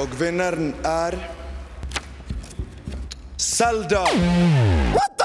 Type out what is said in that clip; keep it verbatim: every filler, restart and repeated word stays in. Och vinnaren är Zelda. What?